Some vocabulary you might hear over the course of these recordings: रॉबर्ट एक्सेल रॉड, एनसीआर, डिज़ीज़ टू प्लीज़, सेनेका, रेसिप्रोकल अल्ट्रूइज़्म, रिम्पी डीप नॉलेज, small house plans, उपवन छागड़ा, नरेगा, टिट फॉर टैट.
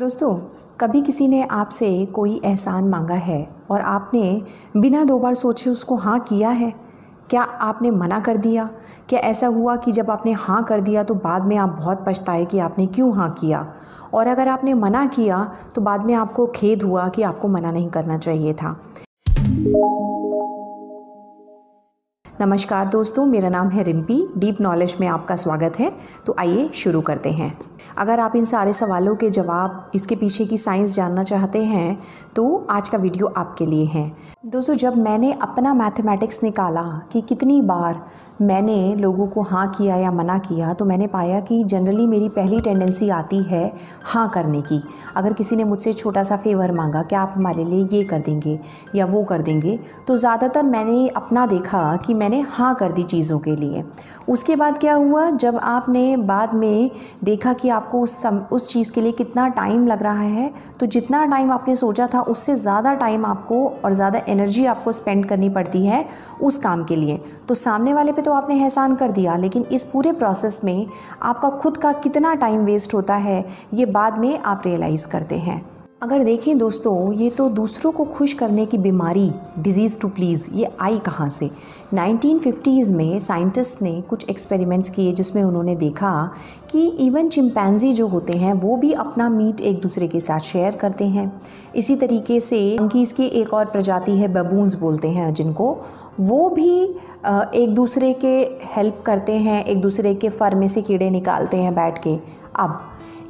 दोस्तों, कभी किसी ने आपसे कोई एहसान मांगा है और आपने बिना दो बार सोचे उसको हाँ किया है? क्या आपने मना कर दिया? क्या ऐसा हुआ कि जब आपने हाँ कर दिया तो बाद में आप बहुत पछताए कि आपने क्यों हाँ किया? और अगर आपने मना किया तो बाद में आपको खेद हुआ कि आपको मना नहीं करना चाहिए था। नमस्कार दोस्तों, मेरा नाम है रिम्पी। डीप नॉलेज में आपका स्वागत है। तो आइए शुरू करते हैं। अगर आप इन सारे सवालों के जवाब, इसके पीछे की साइंस जानना चाहते हैं तो आज का वीडियो आपके लिए है। दोस्तों, जब मैंने अपना मैथमेटिक्स निकाला कि कितनी बार मैंने लोगों को हाँ किया या मना किया, तो मैंने पाया कि जनरली मेरी पहली टेंडेंसी आती है हाँ करने की। अगर किसी ने मुझसे छोटा सा फेवर मांगा, क्या आप हमारे लिए ये कर देंगे या वो कर देंगे, तो ज़्यादातर मैंने अपना देखा कि मैंने हाँ कर दी चीज़ों के लिए। उसके बाद क्या हुआ, जब आपने बाद में देखा कि आपको उस चीज़ के लिए कितना टाइम लग रहा है, तो जितना टाइम आपने सोचा था उससे ज़्यादा टाइम आपको और ज़्यादा एनर्जी आपको स्पेंड करनी पड़ती है उस काम के लिए। तो सामने वाले पे तो आपने एहसान कर दिया, लेकिन इस पूरे प्रोसेस में आपका खुद का कितना टाइम वेस्ट होता है ये बाद में आप रियलाइज़ करते हैं। अगर देखें दोस्तों, ये तो दूसरों को खुश करने की बीमारी डिज़ीज़ टू प्लीज़ ये आई कहाँ से? 1950s में साइंटिस्ट ने कुछ एक्सपेरिमेंट्स किए जिसमें उन्होंने देखा कि इवन चिंपैंजी जो होते हैं वो भी अपना मीट एक दूसरे के साथ शेयर करते हैं। इसी तरीके से उनकी इसकी एक और प्रजाति है, बबून्स बोलते हैं जिनको, वो भी एक दूसरे के हेल्प करते हैं, एक दूसरे के फर में से कीड़े निकालते हैं बैठ के। अब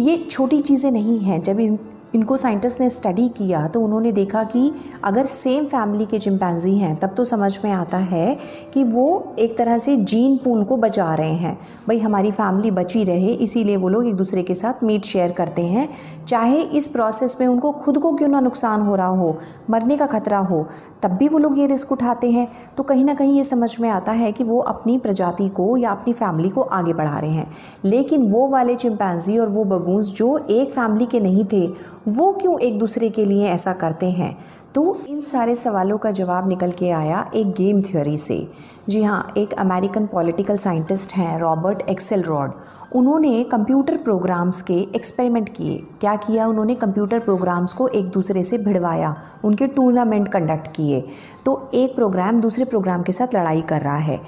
ये छोटी चीज़ें नहीं हैं। जब इनको साइंटिस्ट ने स्टडी किया तो उन्होंने देखा कि अगर सेम फैमिली के चिंपैंजी हैं तब तो समझ में आता है कि वो एक तरह से जीन पूल को बचा रहे हैं। भाई, हमारी फैमिली बची रहे, इसीलिए वो लोग एक दूसरे के साथ मीट शेयर करते हैं, चाहे इस प्रोसेस में उनको खुद को क्यों ना नुकसान हो रहा हो, मरने का खतरा हो, तब भी वो लोग ये रिस्क उठाते हैं। तो कहीं ना कहीं ये समझ में आता है कि वो अपनी प्रजाति को या अपनी फैमिली को आगे बढ़ा रहे हैं। लेकिन वो वाले चिंपैंजी और वो बबून्स जो एक फैमिली के नहीं थे, वो क्यों एक दूसरे के लिए ऐसा करते हैं? तो इन सारे सवालों का जवाब निकल के आया एक गेम थ्योरी से। जी हाँ, एक अमेरिकन पॉलिटिकल साइंटिस्ट हैं रॉबर्ट एक्सेल रॉड। उन्होंने कंप्यूटर प्रोग्राम्स के एक्सपेरिमेंट किए। क्या किया उन्होंने? कंप्यूटर प्रोग्राम्स को एक दूसरे से भिड़वाया, उनके टूर्नामेंट कंडक्ट किए। तो एक प्रोग्राम दूसरे प्रोग्राम के साथ लड़ाई कर रहा है।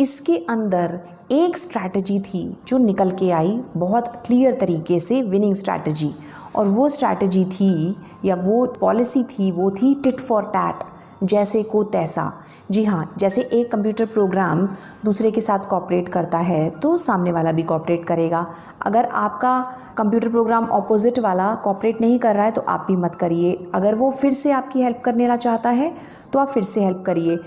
इसके अंदर एक स्ट्रैटेजी थी जो निकल के आई बहुत क्लियर तरीके से, विनिंग स्ट्रैटेजी, और वो स्ट्रैटेजी थी या वो पॉलिसी थी, वो थी टिट फॉर टैट, जैसे को तैसा। जी हाँ, जैसे एक कंप्यूटर प्रोग्राम दूसरे के साथ कॉपरेट करता है तो सामने वाला भी कॉपरेट करेगा। अगर आपका कंप्यूटर प्रोग्राम ऑपोजिट वाला कॉपरेट नहीं कर रहा है तो आप भी मत करिए। अगर वो फिर से आपकी हेल्प करना चाहता है तो आप फिर से हेल्प करिए।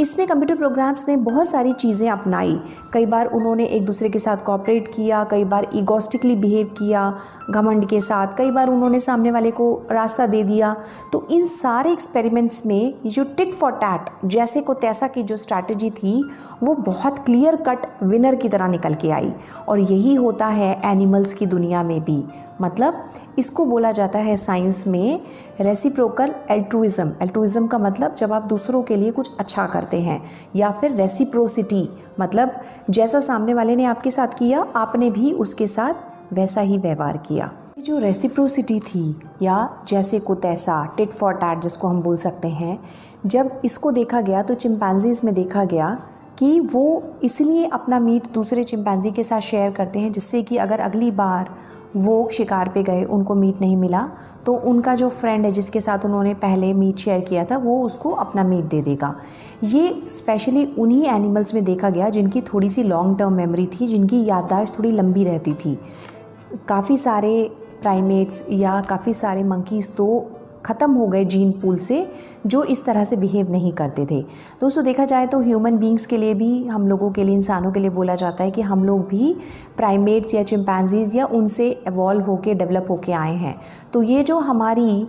इसमें कंप्यूटर प्रोग्राम्स ने बहुत सारी चीज़ें अपनाई। कई बार उन्होंने एक दूसरे के साथ कॉपरेट किया, कई बार इगोस्टिकली बिहेव किया, घमंड के साथ, कई बार उन्होंने सामने वाले को रास्ता दे दिया। तो इन सारे एक्सपेरिमेंट्स में जो टिट फॉर टैट, जैसे को तैसा की जो स्ट्रैटेजी थी वो बहुत क्लियर कट विनर की तरह निकल के आई। और यही होता है एनिमल्स की दुनिया में भी। मतलब इसको बोला जाता है साइंस में रेसिप्रोकल अल्ट्रूइज़्म। अल्ट्रूइज़्म का मतलब जब आप दूसरों के लिए कुछ अच्छा करते हैं, या फिर रेसिप्रोसिटी मतलब जैसा सामने वाले ने आपके साथ किया आपने भी उसके साथ वैसा ही व्यवहार किया। जो रेसिप्रोसिटी थी या जैसे को तैसा, टिट फॉर टैट जिसको हम बोल सकते हैं, जब इसको देखा गया तो चिंपैंजीज़ में देखा गया कि वो इसलिए अपना मीट दूसरे चिंपैंजी के साथ शेयर करते हैं जिससे कि अगर अगली बार वो शिकार पे गए, उनको मीट नहीं मिला, तो उनका जो फ्रेंड है जिसके साथ उन्होंने पहले मीट शेयर किया था वो उसको अपना मीट दे देगा। ये स्पेशली उन्हीं एनिमल्स में देखा गया जिनकी थोड़ी सी लॉन्ग टर्म मेमोरी थी, जिनकी याददाश्त थोड़ी लंबी रहती थी। काफ़ी सारे प्राइमेट्स या काफ़ी सारे मंकीज़ तो ख़त्म हो गए जीन पूल से, जो इस तरह से बिहेव नहीं करते थे। दोस्तों, देखा जाए तो ह्यूमन बीइंग्स के लिए भी, हम लोगों के लिए, इंसानों के लिए बोला जाता है कि हम लोग भी प्राइमेट्स या चिंपैंजीज़ या उनसे इवॉल्व होके, डेवलप होके आए हैं। तो ये जो हमारी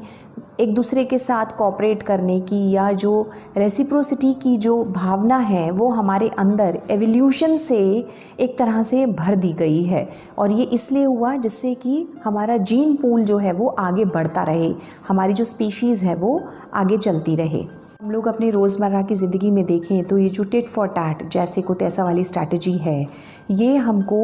एक दूसरे के साथ कॉपरेट करने की या जो रेसिप्रोसिटी की जो भावना है वो हमारे अंदर एवोल्यूशन से एक तरह से भर दी गई है। और ये इसलिए हुआ जिससे कि हमारा जीन पूल जो है वो आगे बढ़ता रहे, हमारी जो स्पीशीज़ है वो आगे चलती रहे। हम लोग अपने रोज़मर्रा की ज़िंदगी में देखें तो ये जो टिट फॉर टैट जैसे को तैसा वाली स्ट्रैटेजी है, ये हमको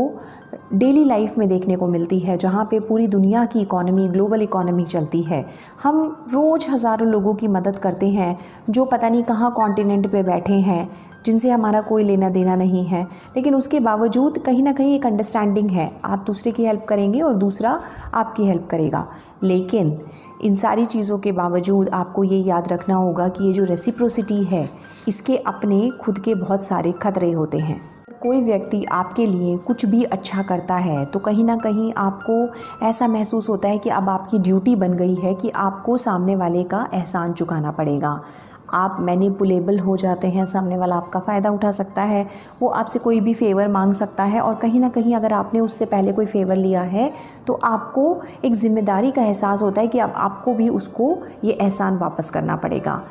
डेली लाइफ में देखने को मिलती है, जहाँ पे पूरी दुनिया की इकॉनमी, ग्लोबल इकॉनमी चलती है। हम रोज़ हज़ारों लोगों की मदद करते हैं जो पता नहीं कहाँ कॉन्टिनेंट पे बैठे हैं, जिनसे हमारा कोई लेना देना नहीं है, लेकिन उसके बावजूद कहीं ना कहीं एक अंडरस्टैंडिंग है, आप दूसरे की हेल्प करेंगे और दूसरा आपकी हेल्प करेगा। लेकिन इन सारी चीज़ों के बावजूद आपको ये याद रखना होगा कि ये जो रेसिप्रोसिटी है, इसके अपने खुद के बहुत सारे खतरे होते हैं। कोई व्यक्ति आपके लिए कुछ भी अच्छा करता है तो कहीं ना कहीं आपको ऐसा महसूस होता है कि अब आपकी ड्यूटी बन गई है कि आपको सामने वाले का एहसान चुकाना पड़ेगा। आप मैनिपुलेबल हो जाते हैं, सामने वाला आपका फ़ायदा उठा सकता है, वो आपसे कोई भी फेवर मांग सकता है, और कहीं ना कहीं अगर आपने उससे पहले कोई फेवर लिया है तो आपको एक ज़िम्मेदारी का एहसास होता है कि अब आपको भी उसको ये एहसान वापस करना पड़ेगा।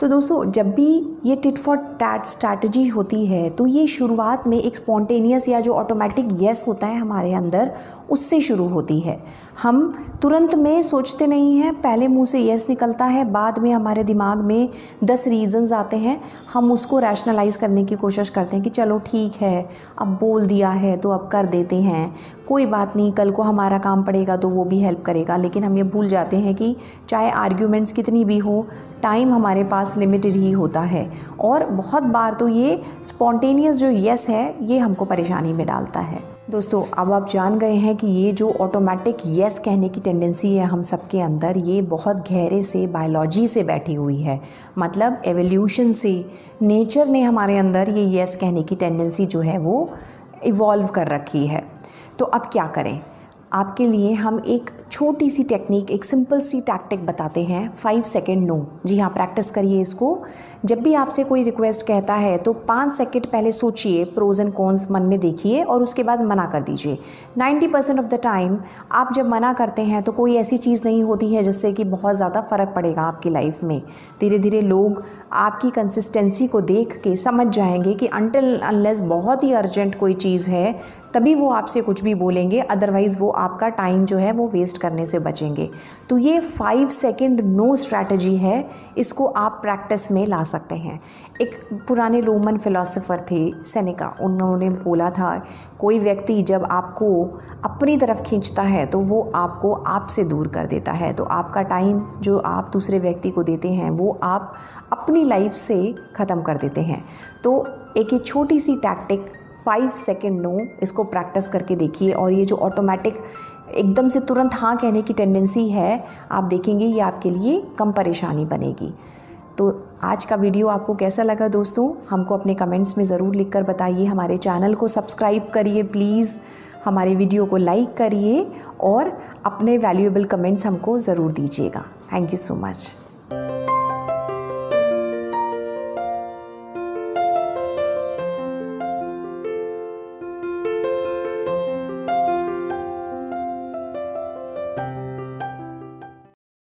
तो दोस्तों, जब भी ये टिट फॉर टैट स्ट्रैटेजी होती है तो ये शुरुआत में एक स्पॉन्टेनियस या जो ऑटोमेटिक येस होता है हमारे अंदर, उससे शुरू होती है। हम तुरंत में सोचते नहीं हैं, पहले मुंह से येस निकलता है, बाद में हमारे दिमाग में 10 रीज़न्स आते हैं, हम उसको रैशनलाइज़ करने की कोशिश करते हैं कि चलो ठीक है, अब बोल दिया है तो अब कर देते हैं, कोई बात नहीं, कल को हमारा काम पड़ेगा तो वो भी हेल्प करेगा। लेकिन हम ये भूल जाते हैं कि चाहे आर्ग्यूमेंट्स कितनी भी हो, टाइम हमारे पास लिमिटेड ही होता है, और बहुत बार तो ये स्पॉन्टेनियस जो येस है, ये हमको परेशानी में डालता है। दोस्तों, अब आप जान गए हैं कि ये जो ऑटोमेटिक येस कहने की टेंडेंसी है हम सब के अंदर, ये बहुत गहरे से बायोलॉजी से बैठी हुई है, मतलब एवोल्यूशन से नेचर ने हमारे अंदर ये येस कहने की टेंडेंसी जो है वो इवॉल्व कर रखी है। तो अब क्या करें? आपके लिए हम एक छोटी सी टेक्निक, एक सिंपल सी टैक्टिक बताते हैं, 5 सेकेंड नो। जी हाँ, प्रैक्टिस करिए इसको। जब भी आपसे कोई रिक्वेस्ट कहता है तो 5 सेकेंड पहले सोचिए, प्रोज एंड कॉन्स मन में देखिए, और उसके बाद मना कर दीजिए। 90% ऑफ द टाइम आप जब मना करते हैं तो कोई ऐसी चीज़ नहीं होती है जिससे कि बहुत ज़्यादा फ़र्क पड़ेगा आपकी लाइफ में। धीरे धीरे लोग आपकी कंसिस्टेंसी को देख के समझ जाएंगे कि अनटिल अनलेस बहुत ही अर्जेंट कोई चीज़ है तभी वो आपसे कुछ भी बोलेंगे, अदरवाइज़ वो आपका टाइम जो है वो वेस्ट करने से बचेंगे। तो ये 5 सेकेंड नो स्ट्रैटेजी है, इसको आप प्रैक्टिस में ला सकते हैं। एक पुराने रोमन फिलोसोफर थे सेनेका, उन्होंने बोला था, कोई व्यक्ति जब आपको अपनी तरफ खींचता है तो वो आपको आपसे दूर कर देता है। तो आपका टाइम जो आप दूसरे व्यक्ति को देते हैं वो आप अपनी लाइफ से ख़त्म कर देते हैं। तो एक ये छोटी सी टैक्टिक 5 सेकेंड नो, इसको प्रैक्टिस करके देखिए, और ये जो ऑटोमेटिक एकदम से तुरंत हाँ कहने की टेंडेंसी है, आप देखेंगे ये आपके लिए कम परेशानी बनेगी। तो आज का वीडियो आपको कैसा लगा दोस्तों, हमको अपने कमेंट्स में ज़रूर लिखकर बताइए। हमारे चैनल को सब्सक्राइब करिए प्लीज़, हमारे वीडियो को लाइक करिए, और अपने वैल्यूएबल कमेंट्स हमको ज़रूर दीजिएगा। Thank you so much.